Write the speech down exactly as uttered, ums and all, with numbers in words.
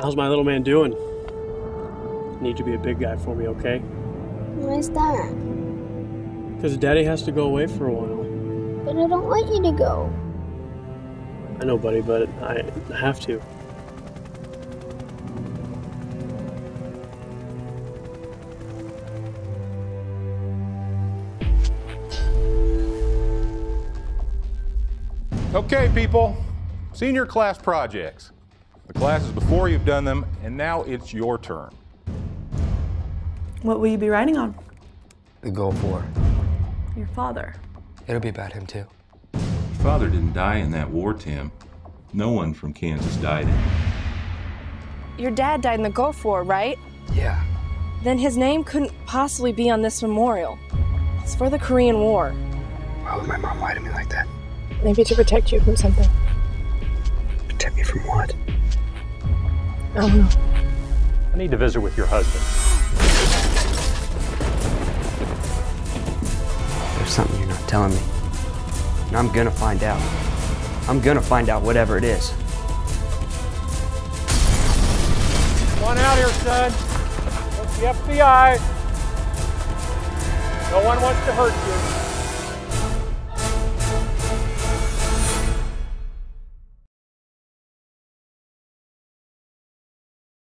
How's my little man doing? Need to be a big guy for me, okay? Why is that? Because Daddy has to go away for a while. But I don't want you to go. I know, buddy, but I have to. Okay, people, senior class projects. The classes before you've done them, and now it's your turn. What will you be writing on? The Gulf War. Your father. It'll be about him, too. Your father didn't die in that war, Tim. No one from Kansas died in it. Your dad died in the Gulf War, right? Yeah. Then his name couldn't possibly be on this memorial. It's for the Korean War. Why would my mom lie to me like that? Maybe to protect you from something. Protect me from what? I don't know. I need to visit with your husband. There's something you're not telling me. And I'm gonna find out. I'm gonna find out whatever it is. Come on out here, son. That's the F B I. No one wants to hurt you.